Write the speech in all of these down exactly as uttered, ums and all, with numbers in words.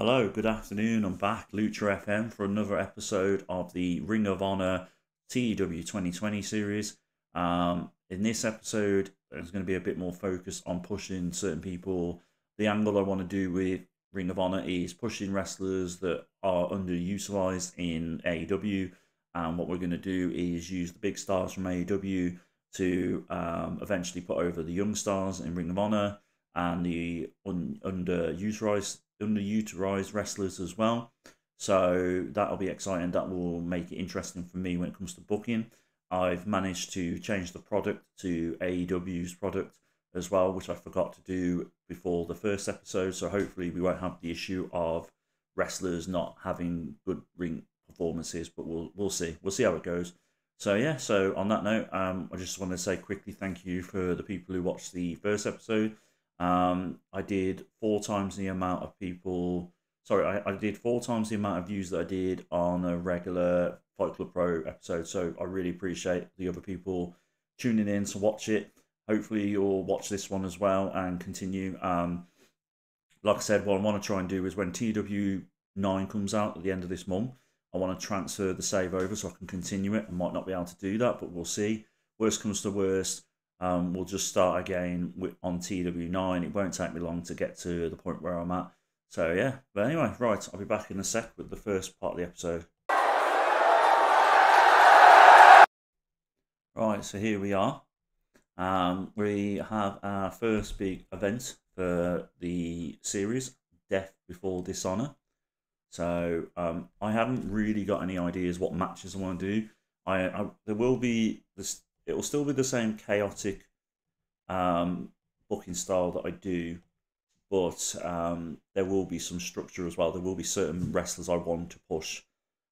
Hello, good afternoon. I'm back, Lucha F M, for another episode of the Ring of Honor T W twenty twenty series. Um, in this episode, there's going to be a bit more focus on pushing certain people. The angle I want to do with Ring of Honor is pushing wrestlers that are underutilized in A E W. And what we're going to do is use the big stars from A E W to um, eventually put over the young stars in Ring of Honor and the un underutilized underutilized wrestlers as well. So that'll be exciting. That will make it interesting for me when it comes to booking. I've managed to change the product to A E W's product as well, which I forgot to do before the first episode. So hopefully we won't have the issue of wrestlers not having good ring performances, but we'll we'll see. We'll see how it goes. So yeah, so on that note, um, I just want to say quickly thank you for the people who watched the first episode. Um, I did four times the amount of people, sorry, I, I did four times the amount of views that I did on a regular Fight Club Pro episode. So I really appreciate the other people tuning in to watch it. Hopefully you'll watch this one as well and continue. Um, like I said, what I want to try and do is when T W nine comes out at the end of this month, I want to transfer the save over so I can continue it. I might not be able to do that, but we'll see. Worst comes to worst. Um, we'll just start again with, on T W nine. It won't take me long to get to the point where I'm at. So yeah, but anyway, right, I'll be back in a sec with the first part of the episode. Right, so here we are. Um, we have our first big event for the series, Death Before Dishonor. So um, I haven't really got any ideas what matches I want to do. I, I there will be this. It will still be the same chaotic um, booking style that I do, but um, there will be some structure as well. There will be certain wrestlers I want to push.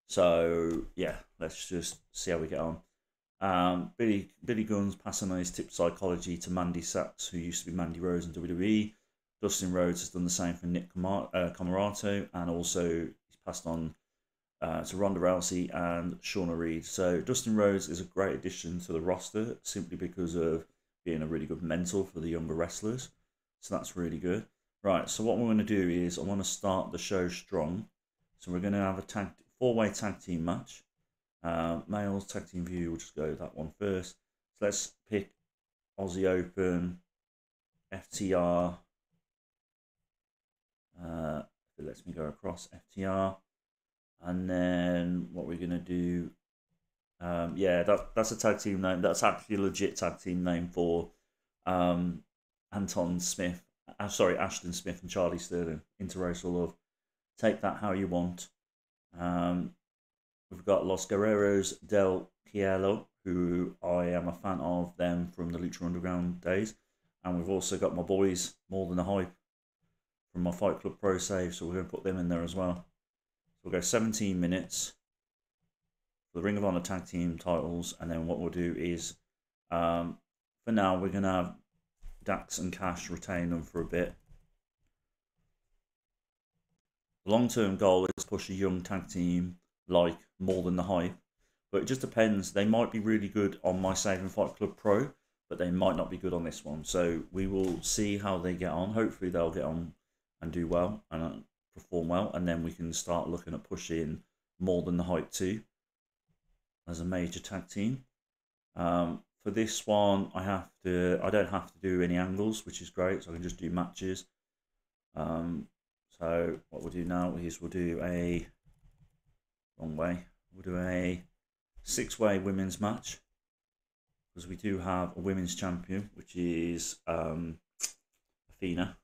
So yeah, let's just see how we get on. Um, Billy Billy Gunn's passing on his tip psychology to Mandy Sacks, who used to be Mandy Rose in W W E. Dustin Rhodes has done the same for Nick Camar uh, Camarato, and also he's passed on Uh, to Ronda Rousey and Shauna Reed. So Dustin Rhodes is a great addition to the roster simply because of being a really good mentor for the younger wrestlers. So that's really good. Right, so what we're going to do is I want to start the show strong. So we're going to have a tag, four-way tag team match. Uh, males tag team view, we'll just go that one first. So let's pick Aussie Open, F T R. Uh, if it lets me go across, F T R. And then what we're going to do, um, yeah, that, that's a tag team name. That's actually a legit tag team name for um, Anton Smith, uh, sorry, Ashton Smith and Charlie Sterling, Interracial Love. Take that how you want. Um, we've got Los Guerreros del Cielo, who I am a fan of them from the Lucha Underground days. And we've also got my boys, More Than a Hype, from my Fight Club Pro save, so we're going to put them in there as well. We'll go seventeen minutes for the Ring of Honor tag team titles, and then what we'll do is, um, for now, we're going to have Dax and Cash retain them for a bit. The long-term goal is to push a young tag team like More Than the Hype, but it just depends. They might be really good on my Save and Fight Club Pro, but they might not be good on this one. So we will see how they get on. Hopefully they'll get on and do well, and uh, perform well, and then we can start looking at pushing More Than the Hype too as a major tag team. Um, for this one, I have to I don't have to do any angles, which is great, so I can just do matches. Um, so what we'll do now is we'll do a wrong way. We'll do a six-way women's match because we do have a women's champion, which is um, Athena.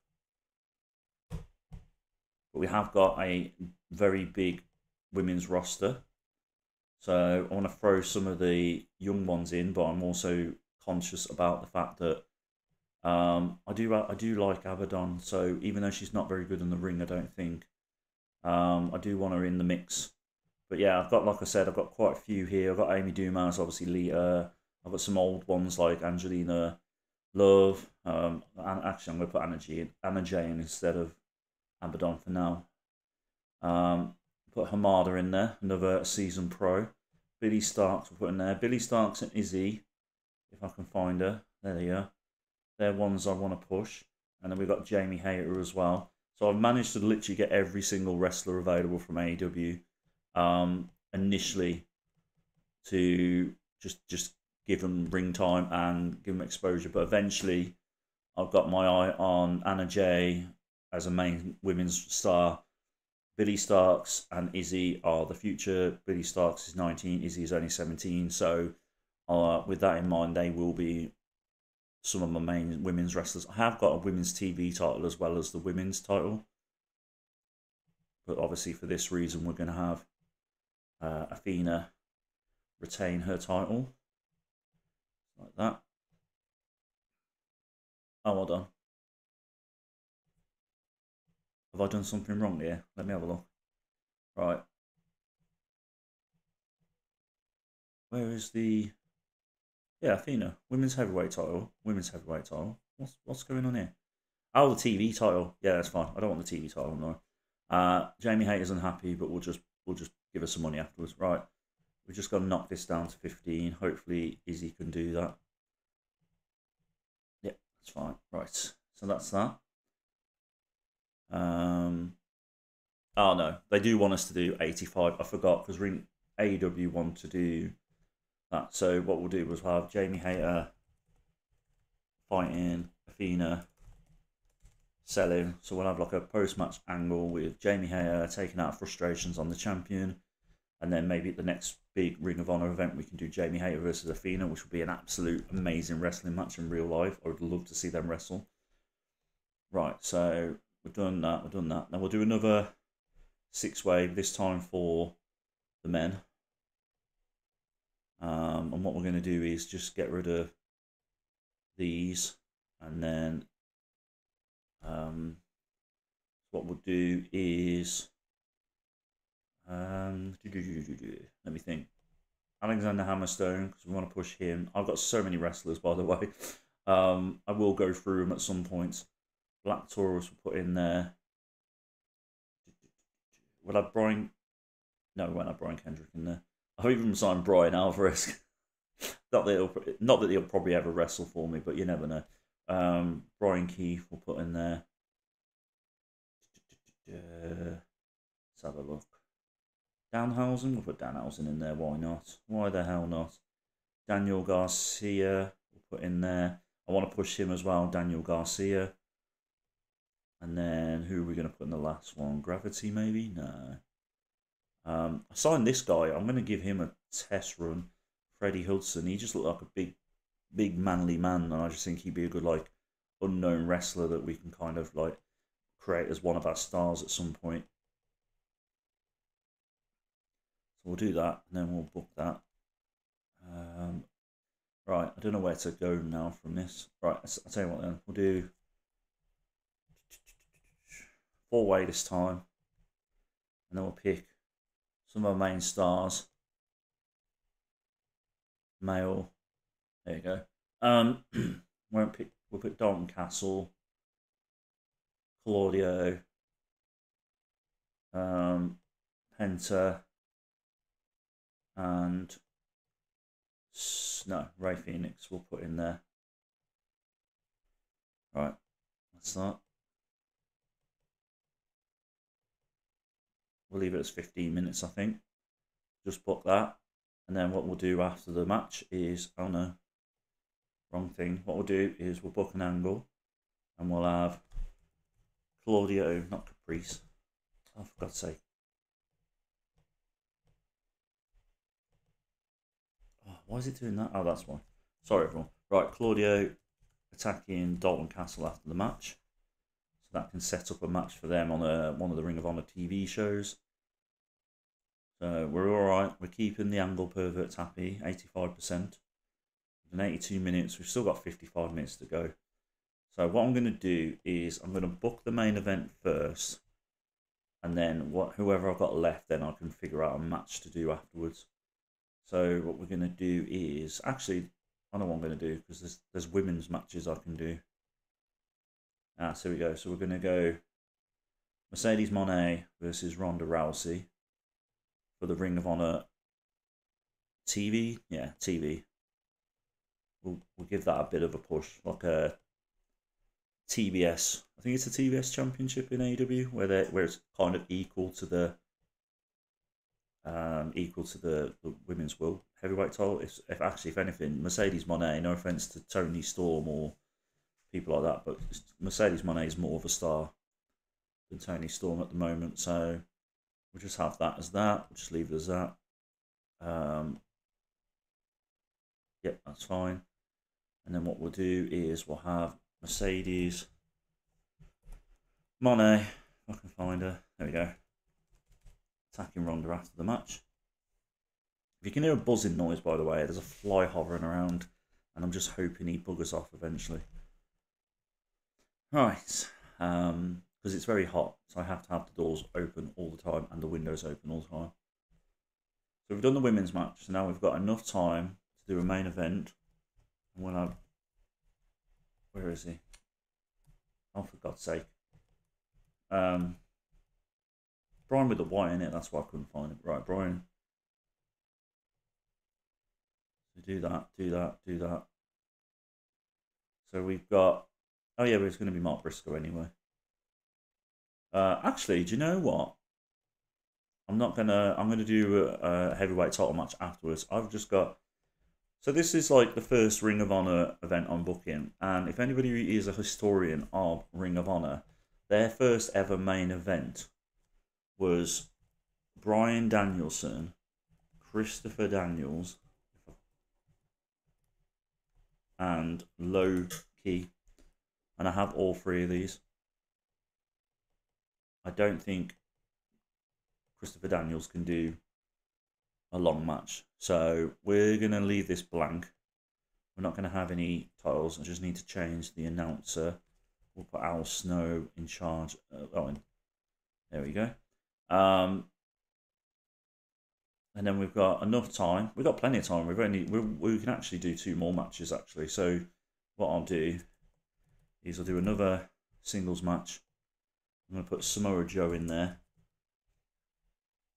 But we have got a very big women's roster. So I want to throw some of the young ones in, but I'm also conscious about the fact that um, I do I do like Abaddon. So even though she's not very good in the ring, I don't think, um, I do want her in the mix. But yeah, I've got, like I said, I've got quite a few here. I've got Amy Dumas, obviously Lita. I've got some old ones like Angelina Love. Um, and actually, I'm going to put Anna Jay in, Anna Jay in instead of Abaddon for now. Um, put Hamada in there, another season pro. Billie Starkz we'll put in there. Billie Starkz and Izzy, if I can find her. There they are. They're ones I want to push. And then we've got Jamie Hayter as well. So I've managed to literally get every single wrestler available from A E W um, initially to just just give them ring time and give them exposure. But eventually, I've got my eye on Anna Jay as a main women's star. Billie Starkz and Izzy are the future. Billie Starkz is nineteen, Izzy is only seventeen. So uh, with that in mind, they will be some of my main women's wrestlers. I have got a women's T V title as well as the women's title. But obviously for this reason, we're going to have uh, Athena retain her title. Like that. Oh, well done. Have I done something wrong here? Let me have a look. Right. Where is the... Yeah, Athena. Women's heavyweight title. Women's heavyweight title. What's, what's going on here? Oh, the T V title. Yeah, that's fine. I don't want the T V title, no. Uh, Jamie Hayter's unhappy, but we'll just, we'll just give her some money afterwards. Right. We've just got to knock this down to fifteen. Hopefully Izzy can do that. Yep, that's fine. Right, so that's that. Um, oh, no. They do want us to do eighty-five. I forgot, because Ring A E W want to do that. So what we'll do is we'll have Jamie Hayter fighting Athena, selling. So we'll have like a post-match angle with Jamie Hayter taking out frustrations on the champion. And then maybe at the next big Ring of Honor event, we can do Jamie Hayter versus Athena, which would be an absolute amazing wrestling match in real life. I would love to see them wrestle. Right, so we've done that, we've done that. Now we'll do another six-way, this time for the men. Um, and what we're going to do is just get rid of these. And then um, what we'll do is... Um, do, do, do, do, do. Let me think. Alexander Hammerstone, because we want to push him. I've got so many wrestlers, by the way. Um, I will go through them at some point. Black Taurus will put in there. We'll have Brian. No, we won't have Brian Kendrick in there. I've even signed Brian Alvarez. Not that he'll, not that he'll probably ever wrestle for me, but you never know. Um, Brian Keith will put in there. Let's have a look. Danhausen, we'll put Danhausen in there, why not? Why the hell not? Daniel Garcia, we'll put in there. I want to push him as well, Daniel Garcia. And then who are we going to put in the last one? Gravity, maybe? No. Um, I signed this guy, I'm going to give him a test run. Freddie Hudson, he just looked like a big, big manly man, and I just think he'd be a good, like, unknown wrestler that we can kind of, like, create as one of our stars at some point. We'll do that, and then we'll book that. Um, right, I don't know where to go now from this. Right, I'll tell you what then. We'll do four-way this time. And then we'll pick some of our main stars. Male. There you go. Um, won't pick, we'll put Dalton Castle. Claudio. Um, Penta. And no, Ray Phoenix we'll put in there. Right, that's that. We'll leave it as fifteen minutes, I think. Just book that. And then what we'll do after the match is, oh no, wrong thing. What we'll do is we'll book an angle and we'll have Claudio, not Caprice. Oh, for God's sake. Why is it doing that? Oh, that's why. Sorry, everyone. Right, Claudio attacking Dalton Castle after the match. So that can set up a match for them on a, one of the Ring of Honor T V shows. So we're all right. We're keeping the angle perverts happy, eighty-five percent. In eighty-two minutes, we've still got fifty-five minutes to go. So what I'm going to do is I'm going to book the main event first. And then what whoever I've got left, then I can figure out a match to do afterwards. So what we're going to do is, actually, I know what I'm going to do because there's, there's women's matches I can do. Ah, so we go. So we're going to go Mercedes Moné versus Ronda Rousey for the Ring of Honor T V. Yeah, T V. We'll, we'll give that a bit of a push, like a T B S. I think it's the T B S Championship in A E W where they where it's kind of equal to the um equal to the, the women's world heavyweight title. If if actually if anything, Mercedes Moné. No offense to Toni Storm or people like that, but Mercedes Moné is more of a star than Toni Storm at the moment. So we'll just have that as that. We'll just leave it as that. Um. Yep, that's fine. And then what we'll do is we'll have Mercedes Moné, if I can find her, there we go, attacking Ronda after the match. If you can hear a buzzing noise, by the way, there's a fly hovering around, and I'm just hoping he buggers off eventually. Right, um, because it's very hot, so I have to have the doors open all the time and the windows open all the time. So we've done the women's match, so now we've got enough time to do a main event. And we'll have, where is he? Oh, for God's sake. Um, Brian with the Y in it, that's why I couldn't find it. Right, Brian. So do that, do that, do that. So we've got, oh yeah, but it's going to be Mark Briscoe anyway. Uh, actually, do you know what? I'm not going to, I'm going to do a, a heavyweight title match afterwards. I've just got, so this is like the first Ring of Honor event I'm booking. And if anybody is a historian of Ring of Honor, their first ever main event was Bryan Danielson, Christopher Daniels, and Low Ki. And I have all three of these. I don't think Christopher Daniels can do a long match. So we're going to leave this blank. We're not going to have any titles. I just need to change the announcer. We'll put Al Snow in charge. Uh, oh, and there we go. Um, and then we've got enough time. We've got plenty of time. We've only we we can actually do two more matches actually. So what I'll do is I'll do another singles match. I'm going to put Samoa Joe in there.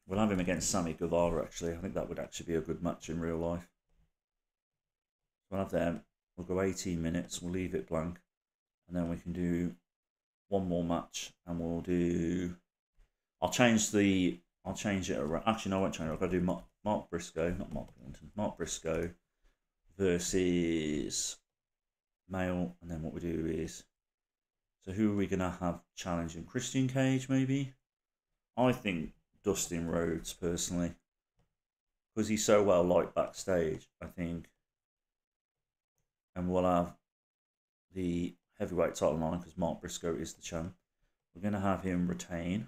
We'll have him against Sammy Guevara, actually. I think that would actually be a good match in real life. We'll have them. We'll go eighteen minutes. We'll leave it blank. And then we can do one more match. And we'll do... I'll change the... I'll change it around. Actually, no, I won't change it. I've got to do Mark, Mark Briscoe. Not Mark Billington. Mark Briscoe versus Male. And then what we do is... So who are we going to have challenging? Christian Cage, maybe? I think... Dustin Rhodes, personally, because he's so well liked backstage, I think. And we'll have the heavyweight title line because Mark Briscoe is the champ. We're going to have him retain,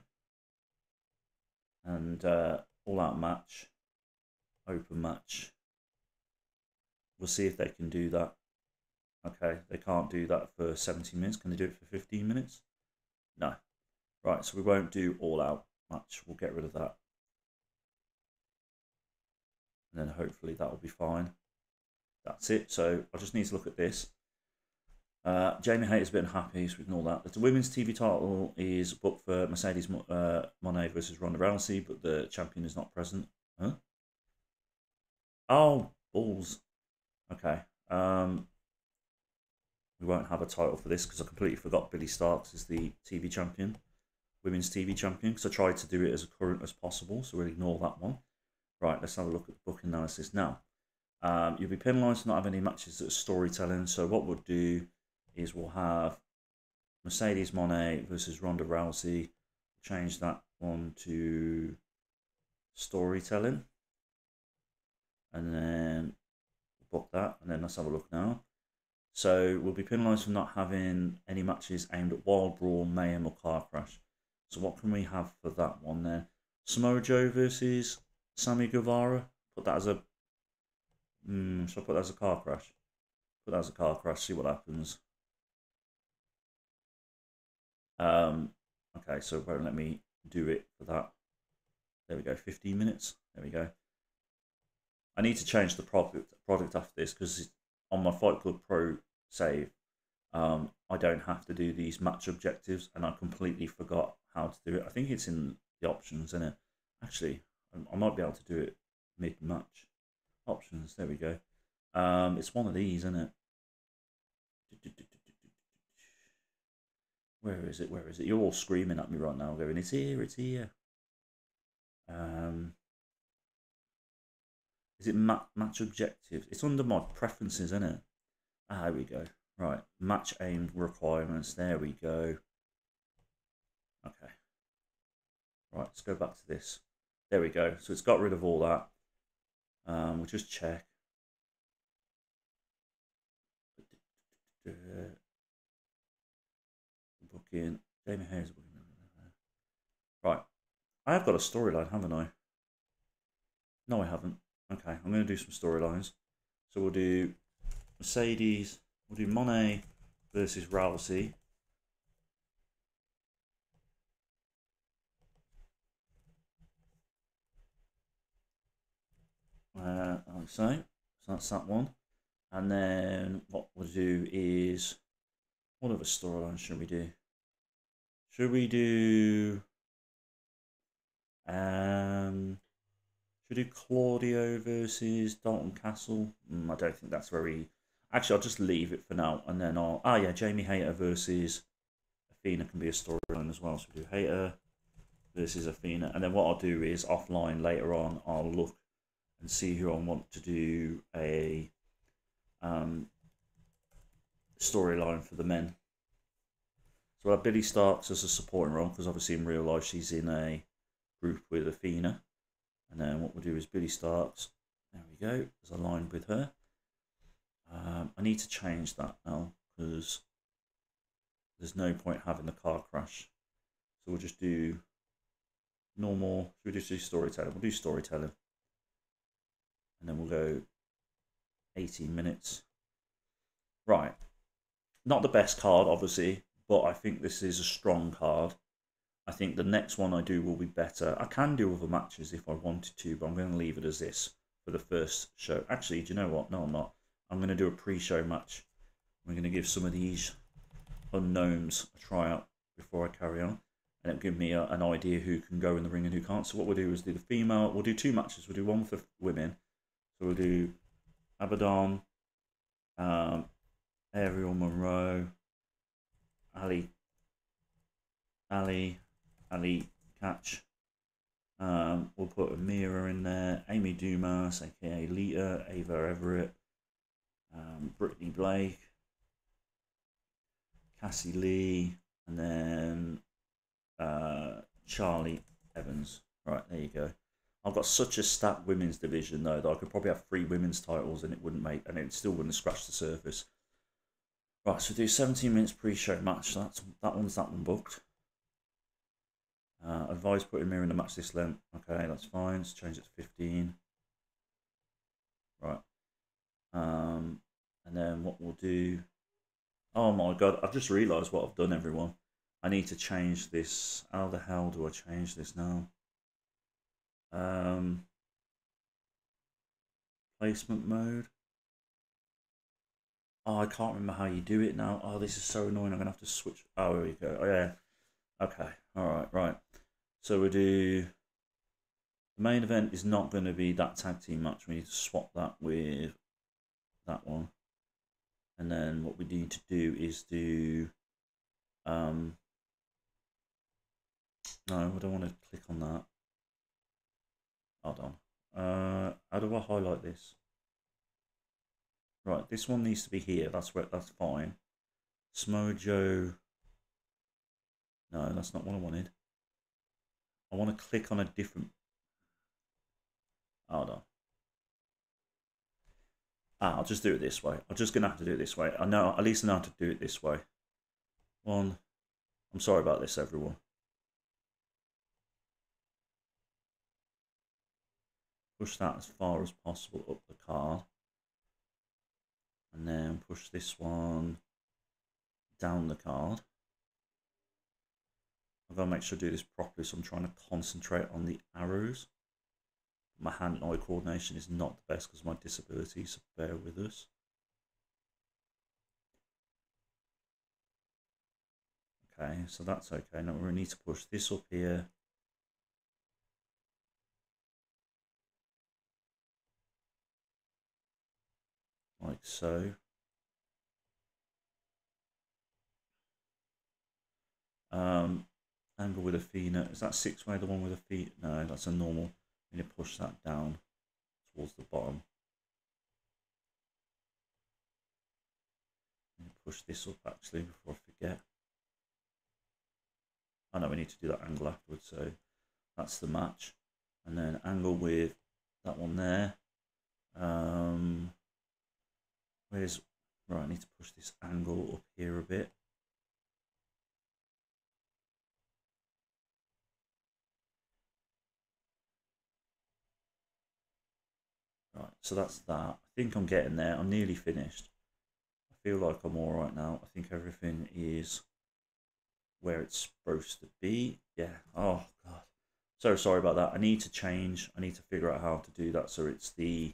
and uh, all-out match, open match. We'll see if they can do that. Okay, they can't do that for seventy minutes. Can they do it for fifteen minutes? No. Right, so we won't do all-out match. We'll get rid of that, and then hopefully that will be fine. That's it. So I just need to look at this. uh, Jamie Hayter's been happy, so we ignore that. The women's T V title is booked for Mercedes uh, Moné versus Ronda Rousey, but the champion is not present. Huh? Oh, balls. Okay, um, we won't have a title for this because I completely forgot Billie Starkz is the T V champion, women's T V champion, because I tried to do it as current as possible, so we'll ignore that one. Right, let's have a look at the book analysis now. Um, you'll be penalised to not have any matches that are storytelling, so what we'll do is we'll have Mercedes Moné versus Ronda Rousey, change that one to storytelling, and then book that, and then let's have a look now. So we'll be penalised for not having any matches aimed at Wild Brawl, Mayhem or Car Crash. So what can we have for that one then? Samoa Joe versus Sammy Guevara. Put that as a... Mm, should I put that as a car crash? Put that as a car crash, see what happens. Um, okay, so it won't let me do it for that. There we go, fifteen minutes. There we go. I need to change the product, product after this because on my Fight Club Pro save, um, I don't have to do these match objectives, and I completely forgot how to do it. I think it's in the options, isn't it? Actually, I might be able to do it mid-match. Options, there we go. Um, it's one of these, isn't it? Where is it? Where is it? You're all screaming at me right now, going, it's here, it's here. Um, is it ma match objectives? It's under mod preferences, isn't it? Ah, here we go. Right, match aimed requirements. There we go. Okay. Right, let's go back to this. There we go. So it's got rid of all that. Um, we'll just check. Booking Jamie Hayter. Right, I have got a storyline, haven't I? No, I haven't. Okay, I'm going to do some storylines. So we'll do Mercedes. We'll do Moné versus Rousey. Uh, like so. So that's that one. And then what we'll do is, what other storyline should we do? Should we do um should we do Claudio versus Dalton Castle? Mm, I don't think that's very, actually I'll just leave it for now, and then I'll ah yeah, Jamie Hayter versus Athena can be a storyline as well. So we do Hayter versus Athena, and then what I'll do is offline later on I'll look and see who I want to do a um storyline for the men. So we'll have Billie Starkz as a supporting role, because obviously in real life she's in a group with Athena. And then what we'll do is Billie Starkz, there we go, is aligned with her. Um, I need to change that now, because there's no point having the car crash. So we'll just do normal, should we just do storytelling? We'll do storytelling. And then we'll go eighteen minutes. Right. Not the best card, obviously, but I think this is a strong card. I think the next one I do will be better. I can do other matches if I wanted to, but I'm going to leave it as this for the first show. Actually, do you know what? No, I'm not. I'm going to do a pre-show match. I'm going to give some of these unknowns a try out before I carry on. And it'll give me a, an idea who can go in the ring and who can't. So what we'll do is do the female. We'll do two matches. We'll do one for women. So we'll do Abaddon, um, Ariel Monroe, Ali, Ali, Ali Catch. Um, we'll put Amira in there, Amy Dumas, aka Lita, Ava Everett, um, Brittany Blake, Cassie Lee, and then uh, Charlie Evans. Right, there you go. I've got such a stacked women's division though that I could probably have three women's titles and it wouldn't make, and it still wouldn't scratch the surface. Right, so we do seventeen minutes pre-show match. So that's that one's that one booked. Uh, advise putting Mirror in the match this length. Okay, that's fine. Let's change it to fifteen. Right, um, and then what we'll do? Oh my god! I've just realised what I've done, everyone. I need to change this. How the hell do I change this now? Um, placement mode. Oh, I can't remember how you do it now. Oh, this is so annoying. I'm going to have to switch. Oh, there we go. Oh, yeah. Okay. All right. Right. So we do. The main event is not going to be that tag team match. We need to swap that with that one. And then what we need to do is do. Um, no, I don't want to click on that. Hold on. Uh, how do I highlight this? Right, this one needs to be here. That's where. That's fine. Samoa Joe. No, that's not what I wanted. I want to click on a different. Hold on. Ah, I'll just do it this way. I'm just gonna have to do it this way. I know. At least I know how to do it this way. One. I'm sorry about this, everyone. Push that as far as possible up the card. And then push this one down the card. I've got to make sure I do this properly, so I'm trying to concentrate on the arrows. My hand-eye coordination is not the best because of my disability, so bear with us. Okay, so that's okay. Now we're going to need to push this up here. Like so. Um, angle with Athena. Is that six way the one with Athena? No, that's a normal. I'm going to push that down towards the bottom. I'm going to push this up actually before I forget. I know we need to do that angle afterwards, so that's the match. And then angle with that one there. Um, where's right? I need to push this angle up here a bit. Right, so that's that. I think I'm getting there. I'm nearly finished. I feel like I'm all right now. I think everything is where it's supposed to be. Yeah. Oh god, so sorry about that. I need to change. I need to figure out how to do that so it's the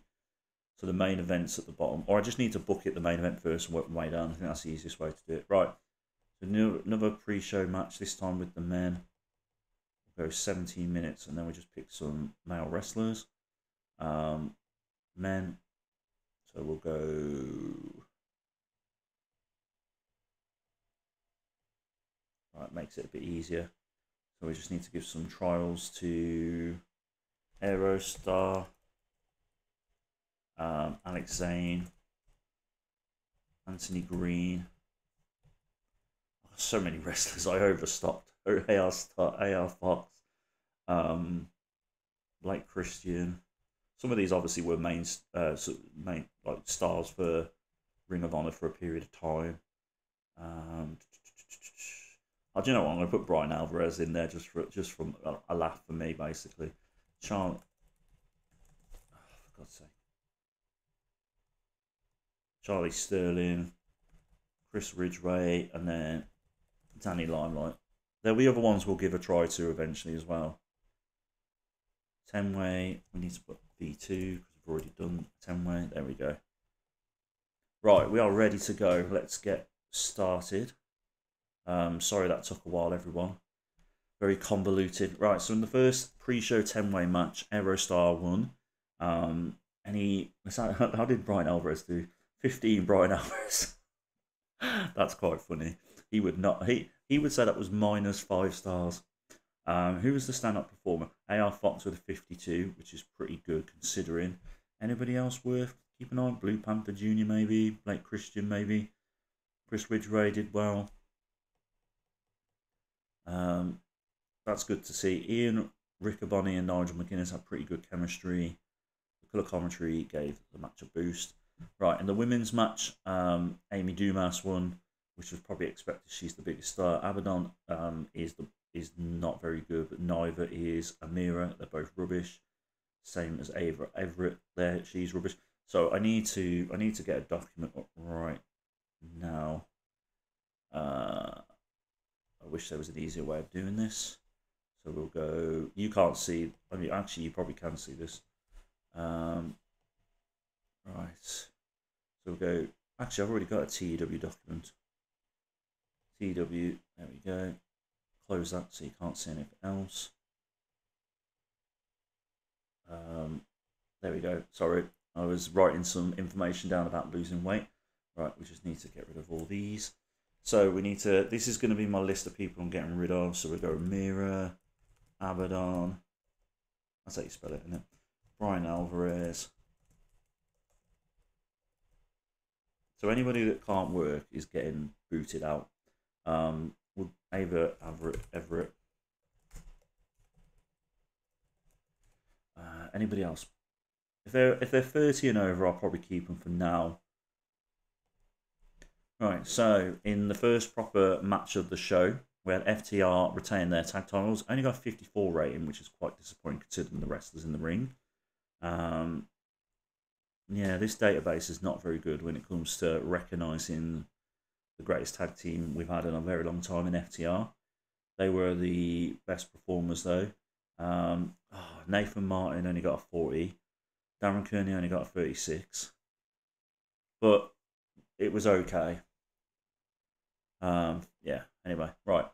so the main event's at the bottom, or I just need to book it the main event first and work my way down. I think that's the easiest way to do it. Right, so new, another pre-show match, this time with the men. We'll go seventeen minutes and then we just pick some male wrestlers. Um men, so we'll go. Right, makes it a bit easier. So we just need to give some trials to Aerostar, um, Alex Zane, Anthony Green. Oh, so many wrestlers. I overstopped. A R Star, A R Fox, um, Blake Christian. Some of these obviously were main, uh, sort of main like stars for Ring of Honor for a period of time. Um, I do you know what, I'm going to put Brian Alvarez in there just for just from a laugh for me, basically. Charlie, oh, for God's sake, Charlie Sterling, Chris Ridgway, and then Danny Limelight. There'll be other ones we'll give a try to eventually as well. Ten way, we need to put V two because we've already done ten way. There we go. Right, we are ready to go. Let's get started. Um, sorry that took a while, everyone. Very convoluted. Right, so in the first pre-show ten way match, Aerostar won. Um, and he... How did Brian Alvarez do? fifteen Brian Alvarez. That's quite funny. He would not... He, he would say that was minus five stars. Um, who was the stand-up performer? A R Fox with a fifty-two, which is pretty good considering. Anybody else worth keeping on? Blue Panther Junior maybe? Blake Christian maybe? Chris Ridgway did well. Um, that's good to see. Ian Riccoboni and Nigel McGuinness had pretty good chemistry. The colour commentary gave the match a boost. Right, in the women's match, um, Amy Dumas won, which was probably expected. She's the biggest star. Abaddon um, is the is not very good, but neither is Amira. They're both rubbish. Same as Ava Everett. There, she's rubbish. So I need to I need to get a document up right now. Uh. I wish there was an easier way of doing this. So we'll go, you can't see, I mean, actually you probably can see this. Um, right, so we'll go, actually I've already got a T W document. T W, there we go. Close that so you can't see anything else. Um, there we go, sorry. I was writing some information down about losing weight. Right, we just need to get rid of all these. So we need to, this is going to be my list of people I'm getting rid of. So we'll go Mira, Abaddon, that's how you spell it, isn't it? Brian Alvarez. So anybody that can't work is getting booted out. Um, we'll Ava Everett. Everett. Uh, anybody else? If they're, if they're thirty and over, I'll probably keep them for now. Right, so in the first proper match of the show, we had F T R retain their tag titles. Only got a fifty-four rating, which is quite disappointing considering the wrestlers in the ring. Um, yeah, this database is not very good when it comes to recognising the greatest tag team we've had in a very long time in F T R. They were the best performers, though. Um, oh, Nathan Martin only got a forty. Darren Kearney only got a thirty-six. But it was okay. Um, yeah, anyway, right.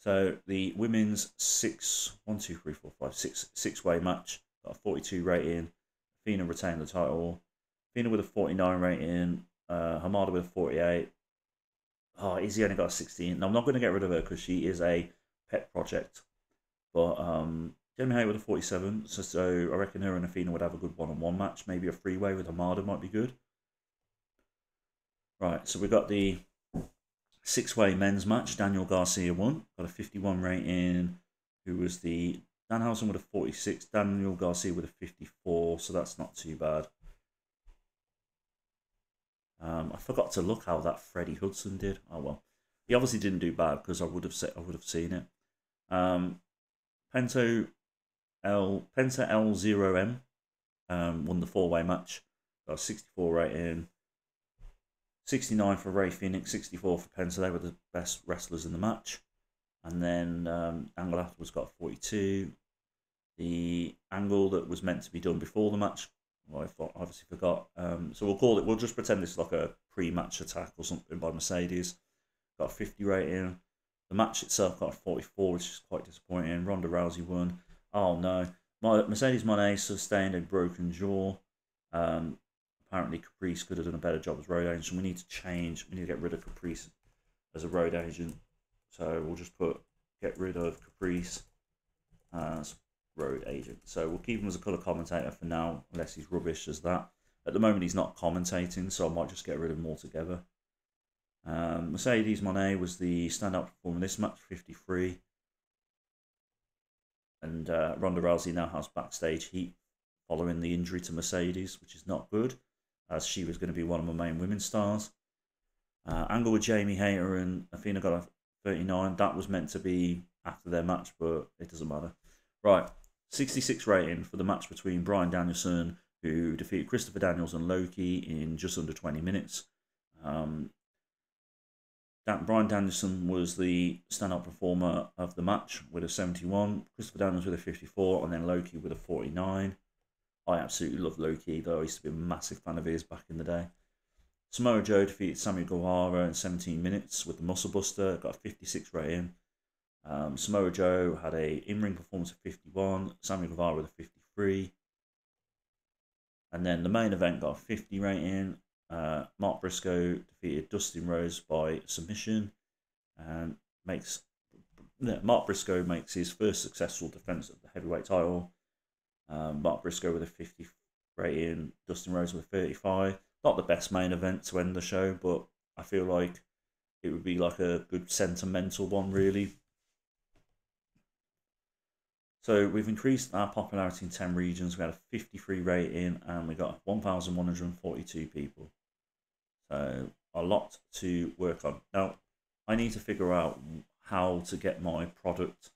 So the women's six, one, two, three, four, five, six, six way match, got a forty-two rating. Athena retained the title. Athena with a forty-nine rating. Uh, Hamada with a forty-eight. Oh, Izzy only got a sixteen. Now, I'm not going to get rid of her because she is a pet project. But um, Jamie Hayter with a forty-seven. So, so I reckon her and Athena would have a good one-on-one -on -one match. Maybe a freeway with Hamada might be good. Right, so we got the six-way men's match. Daniel Garcia won. Got a fifty-one rating. Who was the... Danhausen with a forty-six. Daniel Garcia with a fifty-four. So that's not too bad. Um, I forgot to look how that Freddie Hudson did. Oh well, he obviously didn't do bad because I would have said I would have seen it. Um, Penta L Penta L zero M um, won the four-way match. Got a sixty-four rating, sixty-nine for Ray Phoenix, sixty-four for Penta. They were the best wrestlers in the match. And then um, Angle afterwards got a forty-two. The angle that was meant to be done before the match, I obviously forgot. Um, so we'll call it, we'll just pretend it's like a pre-match attack or something by Mercedes. Got a fifty rating. The match itself got a forty-four, which is quite disappointing. Ronda Rousey won. Oh no. My, Mercedes Moné sustained a broken jaw. Um, apparently Caprice could have done a better job as road agent. We need to change, we need to get rid of Caprice as a road agent. So we'll just put, get rid of Caprice as road agent. So we'll keep him as a colour commentator for now, unless he's rubbish as that. At the moment, he's not commentating, so I might just get rid of him altogether. Um, Mercedes Moné was the standout performer in this match, fifty-three. And uh, Ronda Rousey now has backstage heat following the injury to Mercedes, which is not good, as she was going to be one of my main women's stars. Uh, Angle with Jamie Hayter and Athena got a thirty-nine. That was meant to be after their match, but it doesn't matter. Right. sixty-six rating for the match between Bryan Danielson, who defeated Christopher Daniels and Low Ki in just under twenty minutes. Um, that Bryan Danielson was the standout performer of the match with a seventy-one, Christopher Daniels with a fifty-four, and then Low Ki with a forty-nine. I absolutely love Low Ki, though. I used to be a massive fan of his back in the day. Samoa Joe defeated Sammy Guevara in seventeen minutes with the Muscle Buster, got a fifty-six rating. Um, Samoa Joe had a in-ring performance of fifty-one, Sammy Guevara with a fifty-three. And then the main event got a fifty rating. Uh, Mark Briscoe defeated Dustin Rhodes by submission. And makes Mark Briscoe makes his first successful defence of the heavyweight title. Um, Mark Briscoe with a fifty rating, Dustin Rhodes with a thirty-five. Not the best main event to end the show, but I feel like it would be like a good sentimental one, really. So we've increased our popularity in ten regions. We had a fifty-three rating and we got one thousand one hundred forty-two people. So a lot to work on. Now, I need to figure out how to get my product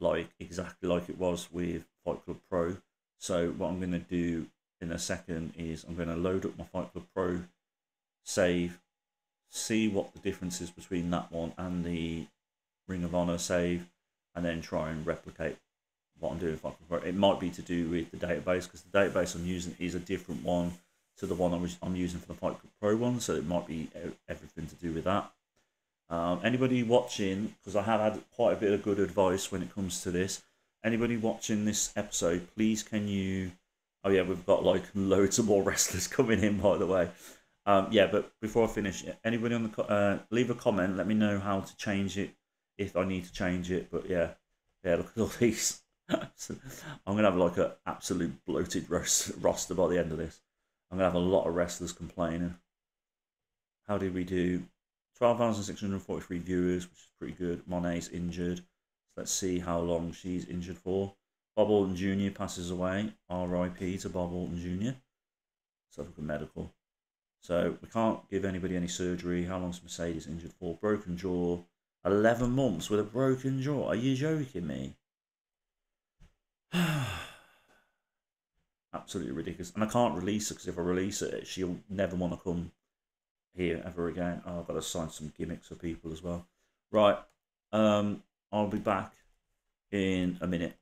like exactly like it was with Fight Club Pro. So what I'm going to do in a second is I'm going to load up my Fight Club Pro save, see what the difference is between that one and the Ring of Honor save, and then try and replicate what I'm doing. It might be to do with the database, because the database I'm using is a different one to the one I'm using for the Fight Club Pro one, so it might be everything to do with that. Um, anybody watching, because I have had quite a bit of good advice when it comes to this, anybody watching this episode, please can you... Oh yeah, we've got like loads of more wrestlers coming in, by the way. Um, yeah, but before I finish, anybody on the... Uh, leave a comment, let me know how to change it, if I need to change it. But yeah, yeah, look at all these. I'm gonna have like an absolute bloated roster by the end of this. I'm gonna have a lot of wrestlers complaining. How did we do? twelve thousand six hundred forty-three viewers, which is pretty good. Moné's injured. So let's see how long she's injured for. Bob Orton Junior passes away. R I P to Bob Orton Junior Let's have a look at medical. So we can't give anybody any surgery. How long's Mercedes injured for? Broken jaw. eleven months with a broken jaw. Are you joking me? Absolutely ridiculous. And I can't release her, because if I release it, she'll never want to come here ever again. Oh, I've got to sign some gimmicks for people as well. Right. Um, I'll be back in a minute.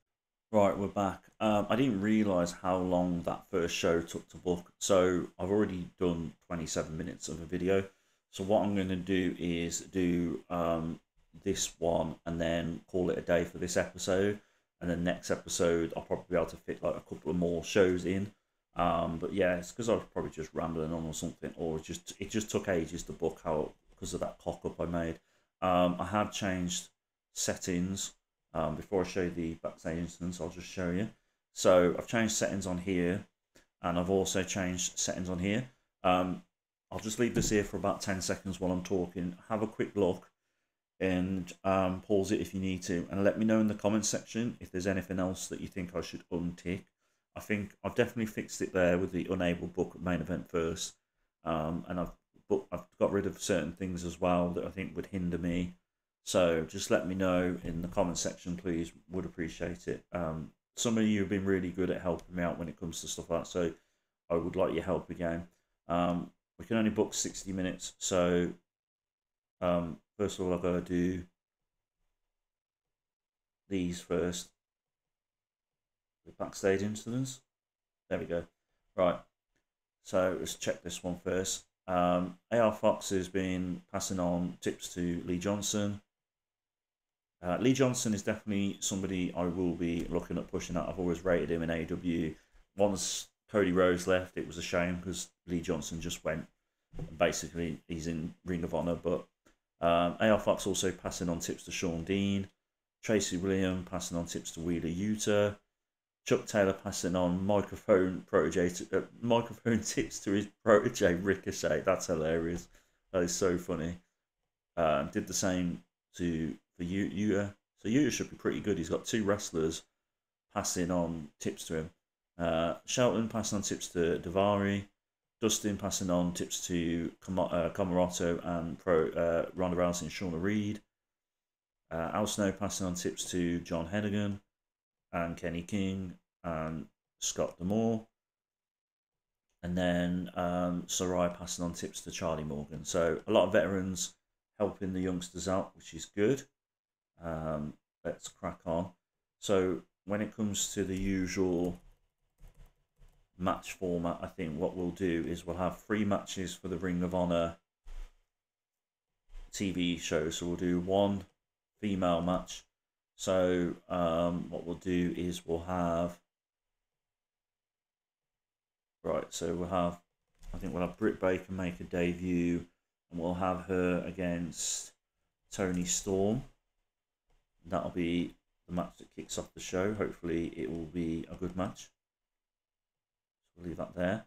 Right, we're back. Um, I didn't realise how long that first show took to book. So I've already done twenty-seven minutes of a video. So what I'm going to do is do... Um, this one and then call it a day for this episode, and then next episode I'll probably be able to fit like a couple of more shows in, um but yeah, it's because I was probably just rambling on or something, or it just it just took ages to book how because of that cock up I made. Um, I have changed settings. Um, before I show you the backstage instance, I'll just show you. So I've changed settings on here, and I've also changed settings on here. Um, I'll just leave this here for about ten seconds while I'm talking. Have a quick look and um, pause it if you need to. And let me know in the comments section if there's anything else that you think I should untick. I think I've definitely fixed it there with the unable book main event first. Um, and I've, but I've got rid of certain things as well that I think would hinder me. So just let me know in the comments section, please. Would appreciate it. Um, some of you have been really good at helping me out when it comes to stuff like that. So I would like your help again. Um, we can only book sixty minutes. So um, first of all, I've got to do these first. The backstage incidents. There we go. Right. So let's check this one first. Um, A R Fox has been passing on tips to Lee Johnson. Uh, Lee Johnson is definitely somebody I will be looking at pushing out. I've always rated him in A E W. Once Cody Rhodes left, it was a shame because Lee Johnson just went. And basically, he's in Ring of Honor. But um, A R Fox also passing on tips to Sean Dean. Tracy Williams passing on tips to Wheeler Yuta. Chuck Taylor passing on microphone protege to, uh, microphone tips to his protege Ricochet. That's hilarious. That is so funny. Um, did the same to for Yuta. So Yuta should be pretty good. He's got two wrestlers passing on tips to him. Uh, Shelton passing on tips to Daivari. Dustin passing on tips to Com uh, Comoroto and Pro uh, Ronda Rousey and Shauna Reed. Uh, Al Snow passing on tips to John Hennigan and Kenny King and Scott D'Amore, and then um, Sarai passing on tips to Charlie Morgan. So a lot of veterans helping the youngsters out, which is good. Um, let's crack on. So when it comes to the usual match format, I think what we'll do is we'll have three matches for the Ring of Honor T V show. So we'll do one female match. So um, what we'll do is we'll have, right, so we'll have, I think we'll have Britt Baker make a debut, and we'll have her against Toni Storm. That'll be the match that kicks off the show. Hopefully it will be a good match. So we'll leave that there.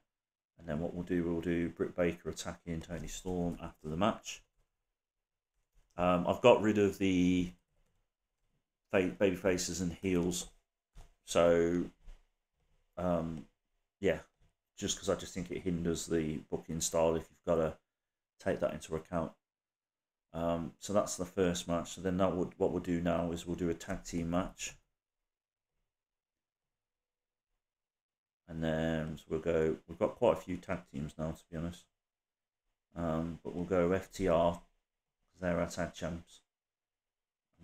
And then what we'll do, we'll do Britt Baker attacking Toni Storm after the match. Um, I've got rid of the baby faces and heels, so um yeah, just because I just think it hinders the booking style if you've got to take that into account. Um so that's the first match. So then that would, what we'll do now is we'll do a tag team match, and then we'll go, we've got quite a few tag teams now, to be honest, um but we'll go F T R because they're our tag champs.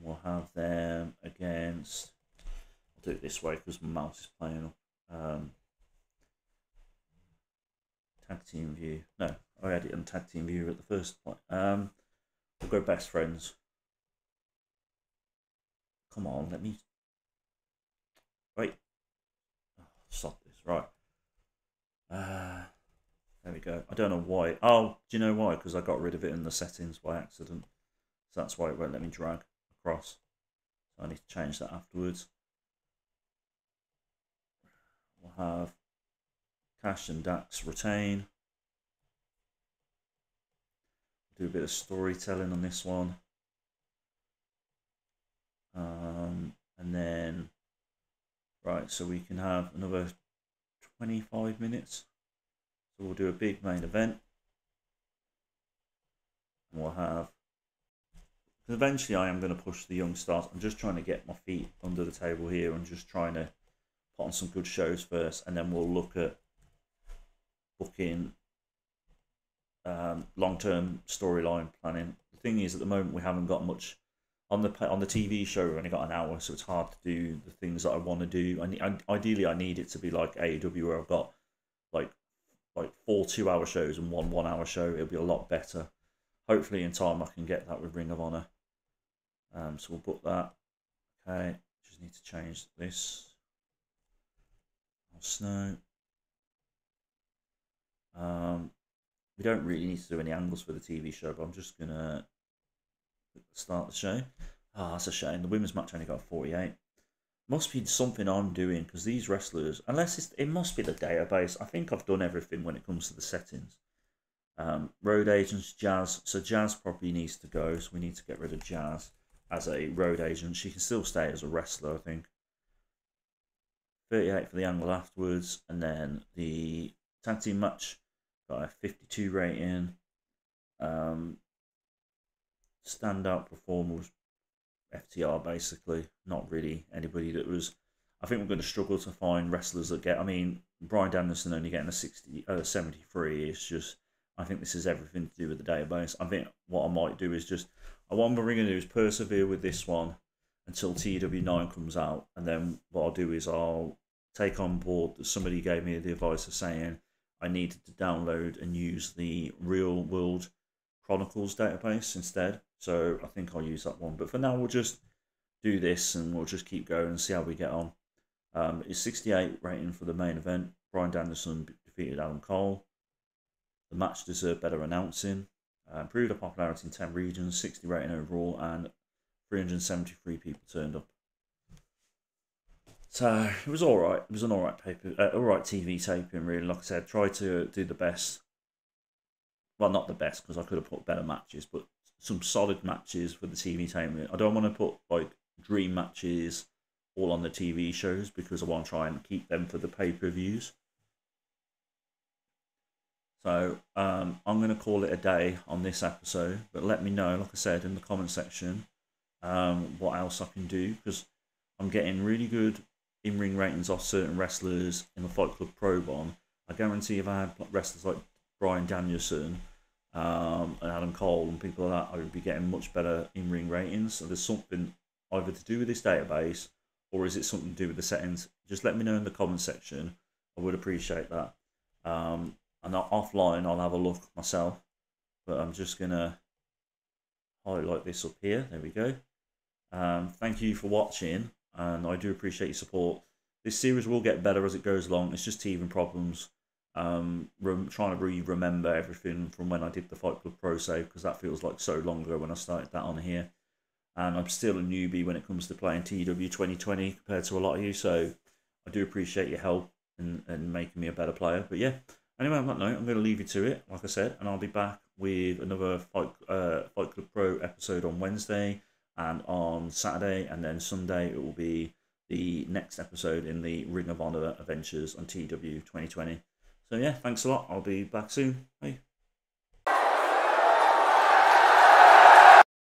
We'll have them against, I'll do it this way because my mouse is playing up. Um, tag team view. No, I had it on tag team view at the first point. Um, we'll go best friends. Come on, let me. Wait. Oh, stop this. Right. Uh, there we go. I don't know why. Oh, do you know why? Because I got rid of it in the settings by accident. So that's why it won't let me drag across. So I need to change that afterwards. We'll have Cash and Dax retain. Do a bit of storytelling on this one. Um, and then, right, so we can have another twenty-five minutes. So we'll do a big main event. And we'll have, eventually I am going to push the young stars. I'm just trying to get my feet under the table here and just trying to put on some good shows first, and then we'll look at booking um, long-term storyline planning. The thing is, at the moment we haven't got much on the on the T V show. We've only got an hour, so it's hard to do the things that I want to do. And ideally, I need it to be like A E W, where I've got like like four two-hour shows and one one-hour show. It'll be a lot better. Hopefully, in time I can get that with Ring of Honor. Um, so we'll book that. Okay, just need to change this. Snow. Um, We don't really need to do any angles for the T V show, but I'm just going to start the show. Ah, oh, that's a shame. The women's match only got forty-eight. Must be something I'm doing, because these wrestlers, unless it's, it must be the database. I think I've done everything when it comes to the settings. Um, road agents, Jazz. So Jazz probably needs to go, so we need to get rid of Jazz as a road agent. She can still stay as a wrestler, I think. thirty-eight for the angle afterwards, and then the tag team match got a fifty-two rating. Um, standout performer was F T R, basically. Not really anybody that was. I think we're going to struggle to find wrestlers that get. I mean, Bryan Danielson only getting a sixty, uh, seventy-three. It's just. I think this is everything to do with the database. I think what I might do is just. What I'm going to do is persevere with this one until T W nine comes out, and then what I'll do is I'll take on board that somebody gave me the advice of saying I needed to download and use the Real World Chronicles database instead. So I think I'll use that one. But for now, we'll just do this and we'll just keep going and see how we get on. Um, it's sixty-eight rating for the main event. Bryan Danielson defeated Adam Cole. The match deserved better announcing. Uh, improved our popularity in ten regions, sixty rating overall, and three hundred seventy-three people turned up. So it was all right. It was an all right paper, uh, all right T V taping. Really, like I said, tried to do the best. Well, not the best because I could have put better matches, but some solid matches for the T V taping. I don't want to put like dream matches all on the T V shows because I want to try and keep them for the pay-per-views. So um, I'm going to call it a day on this episode. But let me know, like I said, in the comment section. Um, what else I can do, because I'm getting really good in-ring ratings off certain wrestlers in the Fight Club Pro One. I guarantee if I had wrestlers like Bryan Danielson um, and Adam Cole and people like that, I would be getting much better in-ring ratings. So there's something either to do with this database or is it something to do with the settings? Just let me know in the comment section. I would appreciate that. Um, and offline I'll have a look myself, but I'm just going to highlight this up here. There we go. Um, thank you for watching, and I do appreciate your support. This series will get better as it goes along. It's just teething problems. Um, trying to re-remember everything from when I did the Fight Club Pro Save, because that feels like so long ago when I started that on here. And I'm still a newbie when it comes to playing T W twenty twenty compared to a lot of you, so I do appreciate your help and, and making me a better player. But yeah, anyway, on that note, I'm going to leave you to it, like I said, and I'll be back with another Fight, uh, Fight Club Pro episode on Wednesday and on Saturday, and then Sunday it will be the next episode in the Ring of Honor Adventures on T W twenty twenty. So yeah, thanks a lot. I'll be back soon. Bye.